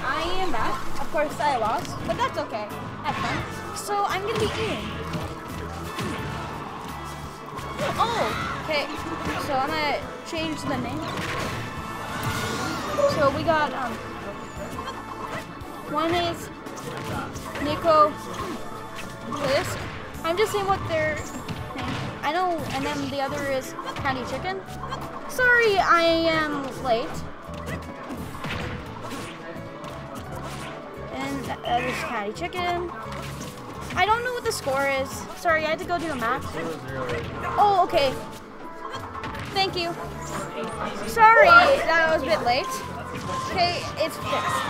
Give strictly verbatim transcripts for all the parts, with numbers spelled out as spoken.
I am back. Of course I lost, but that's okay. Have fun. So I'm gonna be eating. Oh, okay. So I'm gonna change the name. So we got um one is Nicoblisk. I'm just saying what their name. I know, and then the other is CandyChicken. Sorry, I am late. And that, that is CandyChicken. I don't know what the score is. Sorry, I had to go do a match. Oh, okay. Thank you. Sorry that I was a bit late. Okay, it's fixed.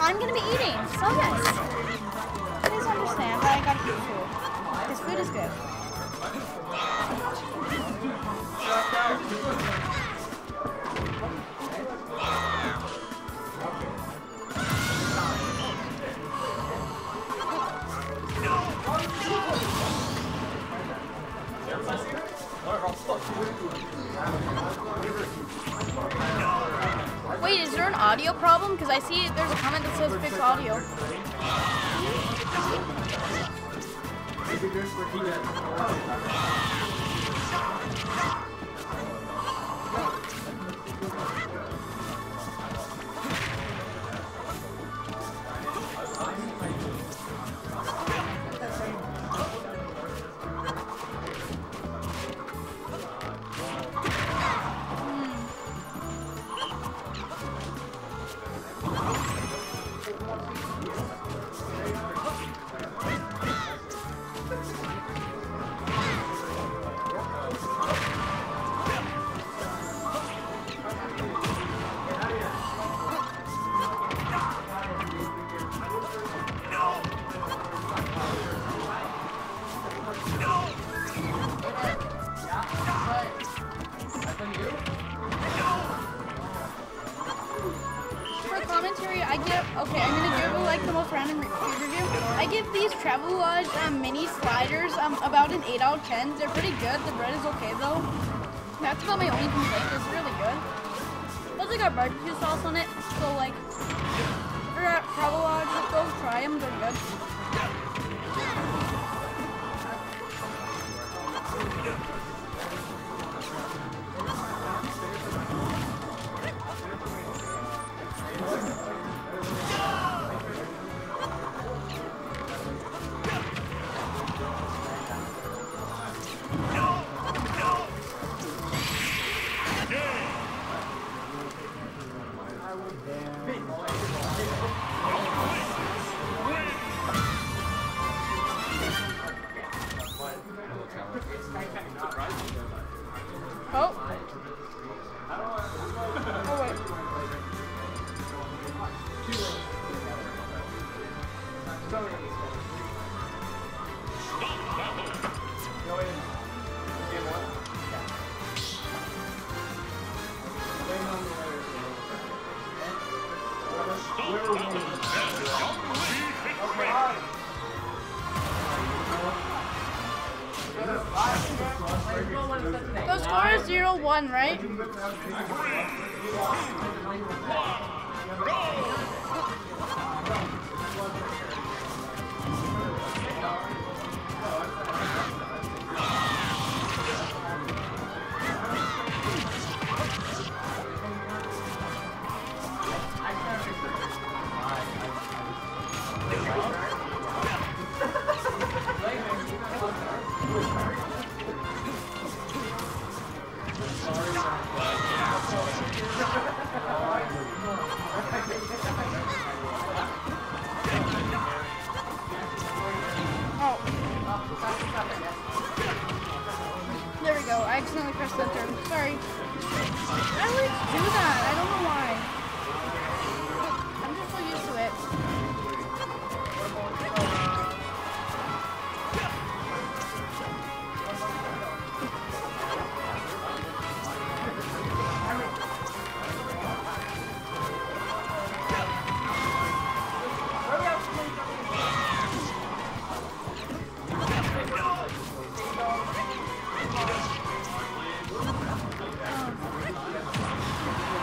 I'm gonna be eating, so yes. Please understand, but I gotta eat food. Because food is good. Wait, is there an audio problem? Because I see there's a comment that says fix audio. I give, okay, I'm gonna give like the most random re review. I give these Travelodge um, mini sliders um, about an eight out of ten. They're pretty good. The bread is okay though. That's about my only complaint. It's really good. Plus I got barbecue sauce on it, so like, if you're at Travelodge, just go try them. They're good. The score is zero one, right? Three, two, one, go! I accidentally pressed that turn. Sorry. I always do that. I don't know why. I'm just so used to it.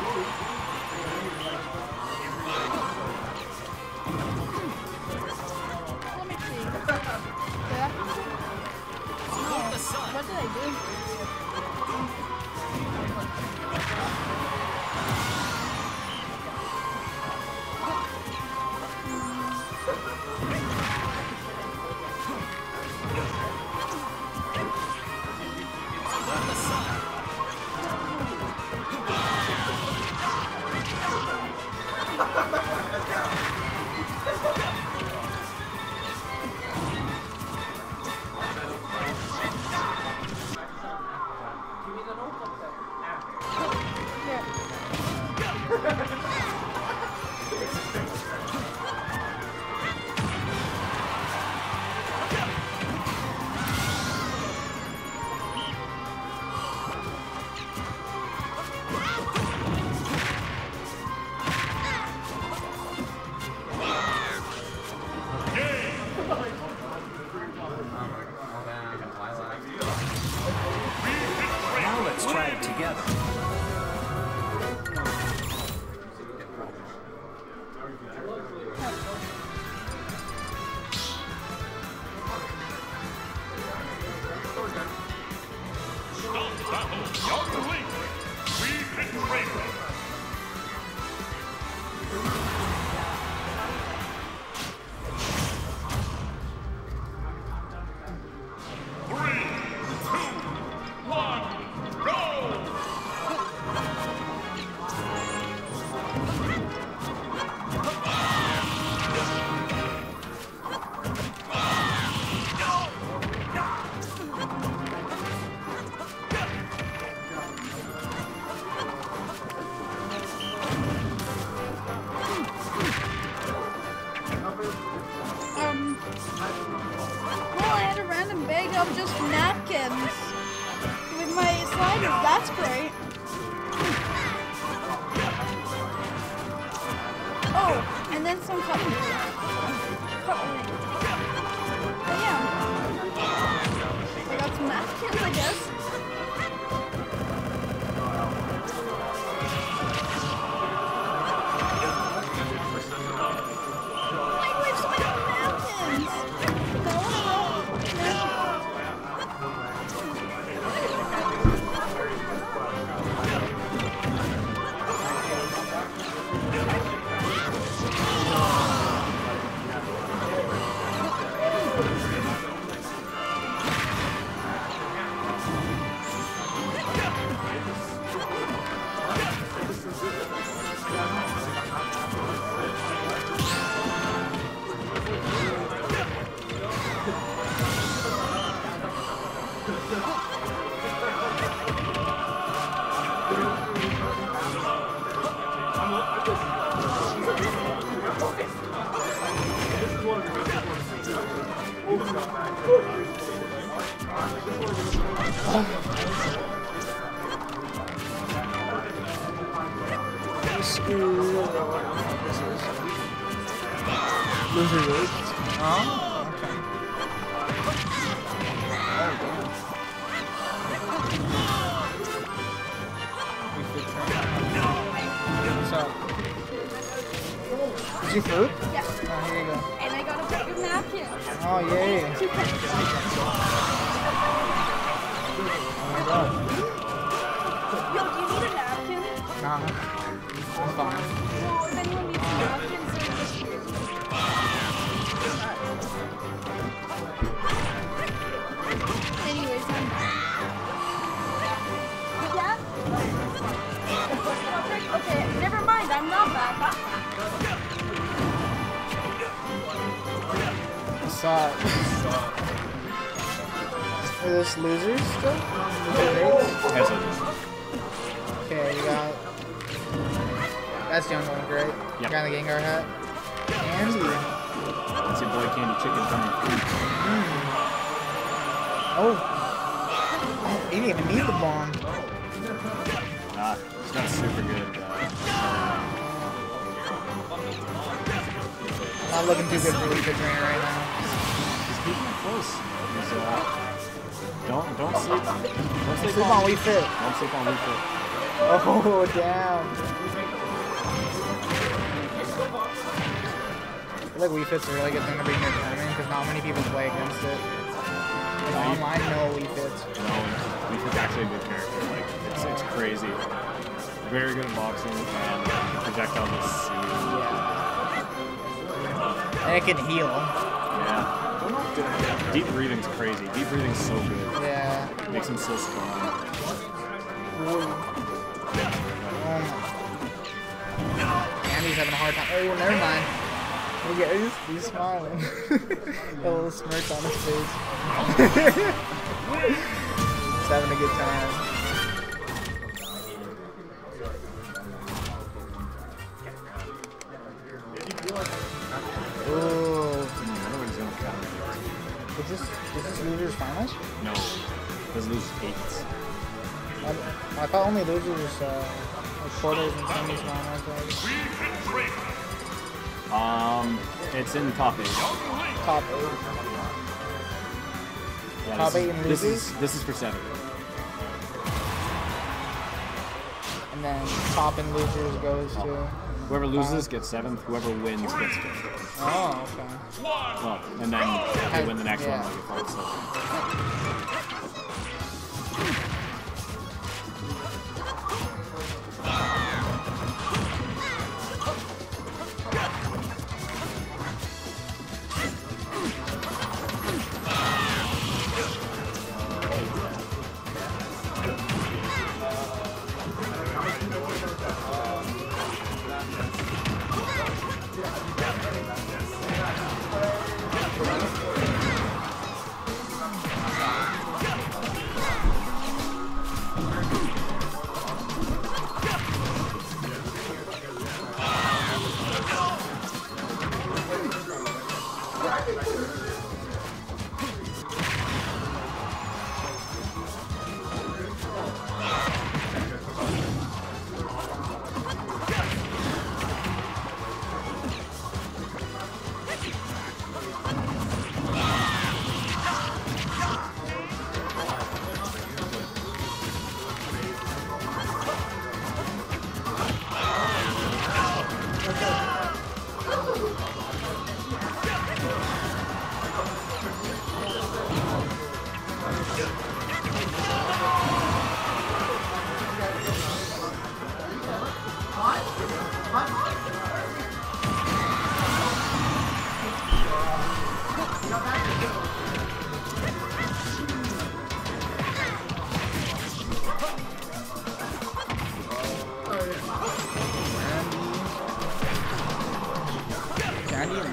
Thank you. It's a really good thing to bring your tournament because not many people play against it. Like, no, online, no Wii Fit. No, Wii Fit's actually a good character. Like, it's, it's crazy. Very good in boxing and projectile miss. Yeah. And it can heal. Yeah. Deep breathing's crazy. Deep breathing's so good. Yeah. It makes him so strong. Yeah. Um, Andy's having a hard time. Oh, never mind. Yeah, he's, he's smiling. A little smirk on his face. He's having a good time. lose eight. I, I thought only losers was uh, like quarters and semis round. Um, it's in top eight. Top eight. Yeah, top this, eight in this losers. Is, this is for seven. And then top and losers goes oh. to. Whoever loses gets seventh, whoever wins gets fifth. Oh, okay. Well, and then I, they win the next yeah. one. Like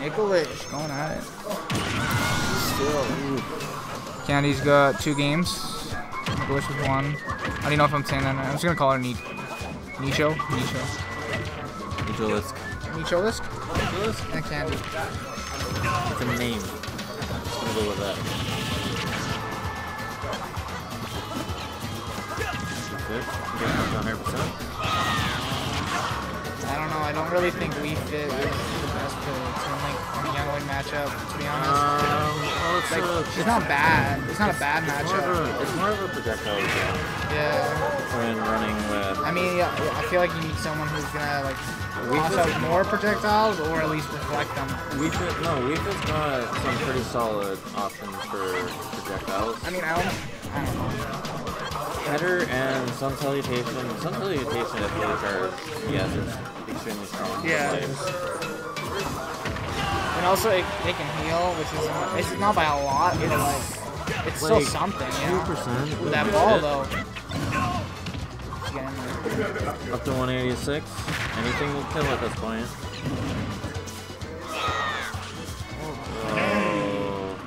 Nicoblisk going at it. Still. Candy's got two games. Nicoblisk with one. I don't even know if I'm saying that. I'm just gonna call her Ni Nicho. Nicho. Nichoblisk. Nichoblisk? Nichoblisk and Candy. That's a name. I'm just gonna go with that. Good. one hundred percent. I don't know, I don't really think Wii Fit is the best for Young Link on a Young Link matchup, to be honest. Um, well, it's, like, a, it's, it's not bad. It's, it's not a bad it's matchup. More a, it's more of a projectile game. Yeah. When running with... I mean, yeah, I feel like you need someone who's gonna, like, toss out more projectiles or at least reflect them. Wii Fit, no, Wii Fit's got some pretty solid options for projectiles. I mean, I don't, I don't know. Header and some salutation. Some salutation at the other are, yes, it's extremely strong. Yeah. And also, it, it can heal, which is not, it's not by a lot, it's like, it's like still something, you know? two percent with that ball, though. Yeah. Up to one eighty-six. Anything will kill at this point. Oh.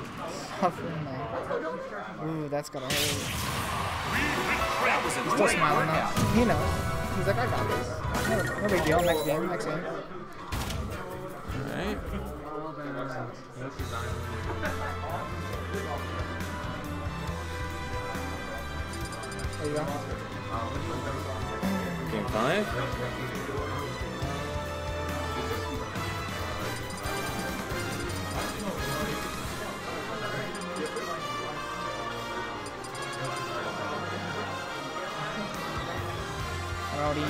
Suffering, man. Ooh, that's gonna hurt. He's still smiling now. He knows. He's like, I got this. No, no big deal. Next game. Next game. Alright. There you go. Game five. Rowdy.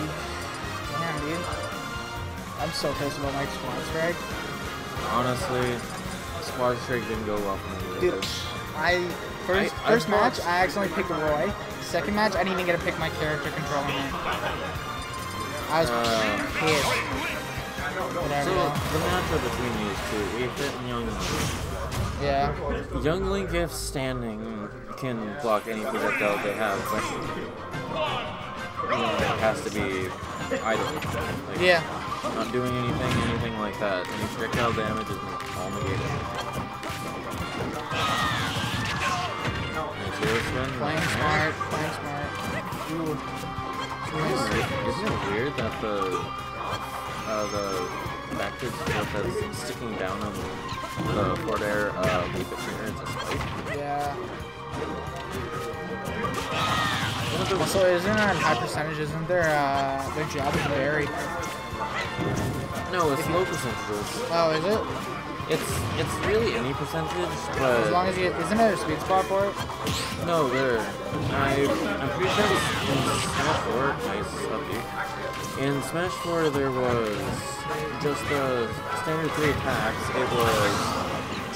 Damn, dude. I'm so pissed about my Squad Strike. Honestly, Squad Strike didn't go well for me. Dude, I... First, I, first I match, I accidentally picked Roy. Second match, I didn't even get to pick my character controlling it. I was uh, pissed. So, the matchup between these two, Wii Fit and Young Link. Yeah. Young Link, if standing, can block any projectile they have. But it has to be idle. Like, yeah. Not doing anything, anything like that. Any projectile damage is all negated. Nice zero spin. Playing smart, playing smart. Ooh. Nice. Isn't it weird that the uh, the backwards stuff that's sticking down on the forward air uh, with the finger is a spike? Yeah. Also, isn't there a high percentage? Isn't there uh, their job is varied? No, it's low percentages. Oh, is it? It's it's really any percentage, but as long as you isn't there a sweet spot for it? No, there. I I'm pretty sure in Smash four, nice you. In Smash four, there was just the standard three attacks. It was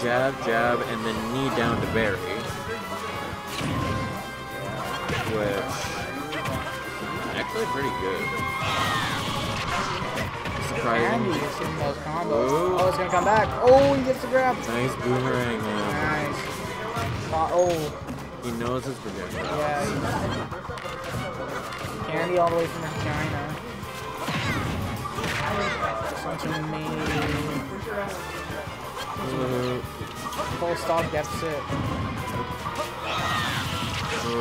jab, jab, and then knee down to bury. Which actually pretty good. Surprising. Those combos. Oh, it's gonna come back. Oh, he gets the grab. Nice boomerang, man. Nice. Oh. He knows his projectile. Yeah. Candy all the way from China. Such an amazing. Full stop deficit. Oh, not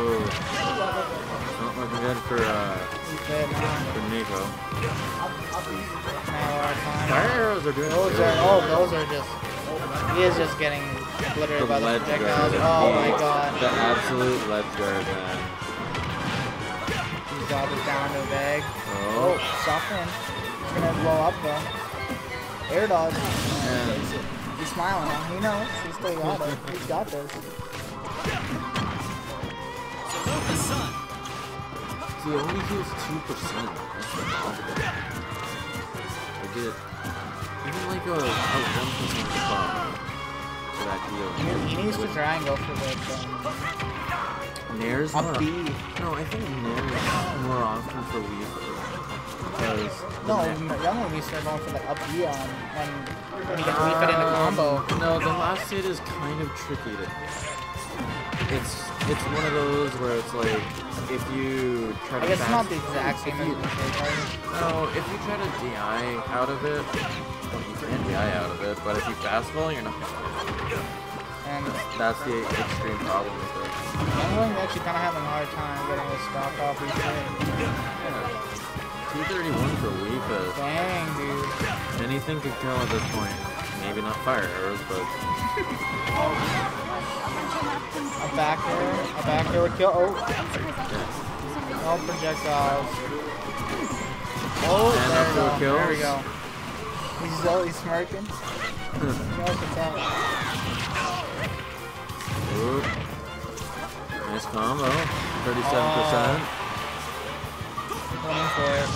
looking good for, uh, for Nico. Fire arrows are doing those are, Oh, those are just... He is just getting obliterated by the projectiles. Oh my god. The absolute ledge guard, man. He's got this down to a bag. Oh, oh soft in. He's gonna blow up, though. Air dodge. Yeah. He's smiling now. He knows. He's still got it. He's got this. See, it only heals two percent. That's remarkable. I did. Even like a, a one percent spot for that heal. He needs to try and go for the Nair's more. No, I think Nair's more often for Wii Fit. No, Young Link started going for the up B on when he gets Wii Fit into combo. No, the last hit is kind of tricky to. It's. It's one of those where it's like, if you try to I guess it's not the exact same as the first part. No, if you try to D I out of it, well, you can D I out of it, but if you fastball, you're not going to. And that's the extreme problem with it. I'm actually kind of having a hard time getting a stock off each day. Yeah. two thirty-one for Wii Fit. Dang, dude. Anything could kill at this point. Maybe not fire arrows, but... A back air, a back air would kill. Oh, all projectiles. Oh, there we go. Kills. There we go. He's always smirking. Nice combo. Thirty-seven percent. Coming for it.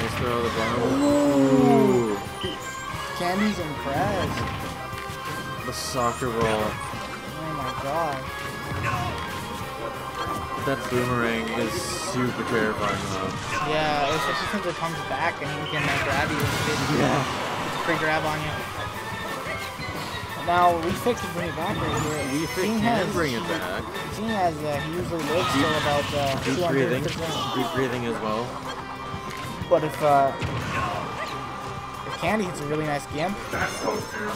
Nice throw of the bomb. Ooh. Candy's impressed. The soccer ball. Oh my god. That boomerang is super terrifying though. Yeah, especially since it comes back and he can like, grab you. Yeah. It's free grab on you. Now, Wii Fit can bring it back right here. Wii Fit can has, bring it back. He has, uh, he usually lives deep, till about uh, deep breathing. Deep breathing as well. But if, uh... Candy hits a really nice gimp.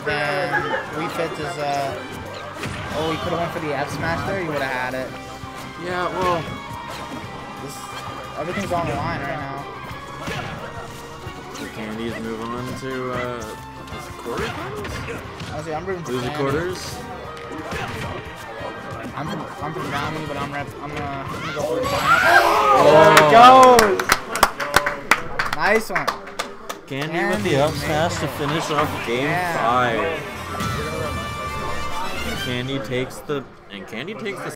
Then Wii Fit is uh oh he could have went for the F smash there, you would have had it. Yeah, well this everything's on the line right now. So Candy's moving on to uh this quarter finals? I'm rooting for Lose Candy. Quarters? I'm from I'm from Miami, but I'm rep I'm gonna I'm gonna go for the oh. There it goes! Nice one. Candy with the up smash to finish off game yeah. five. And Candy takes the and Candy takes the